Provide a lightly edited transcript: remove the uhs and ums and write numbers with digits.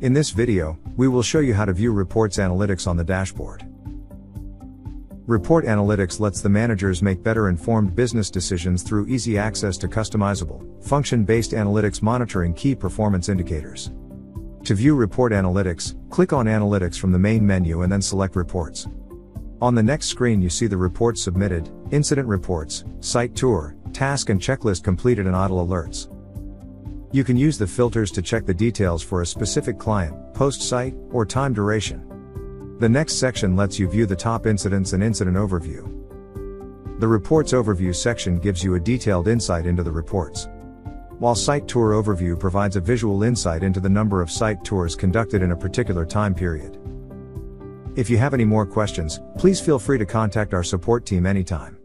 In this video, we will show you how to view reports analytics on the dashboard. Report analytics lets the managers make better informed business decisions through easy access to customizable, function-based analytics monitoring key performance indicators. To view report analytics, click on Analytics from the main menu and then select Reports. On the next screen you see the reports submitted, incident reports, site tour, task and checklist completed and idle alerts. You can use the filters to check the details for a specific client, post site, or time duration. The next section lets you view the top incidents and incident overview. The Reports Overview section gives you a detailed insight into the reports, while Site Tour Overview provides a visual insight into the number of site tours conducted in a particular time period. If you have any more questions, please feel free to contact our support team anytime.